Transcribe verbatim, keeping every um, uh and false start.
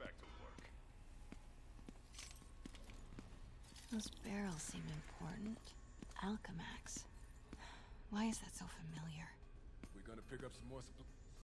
back to work. Those barrels seem important. Alchemax. Why is that so familiar? We're gonna pick up some more supplies.